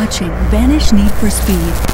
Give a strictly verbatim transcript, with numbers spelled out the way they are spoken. watching Vanish Need for Speed.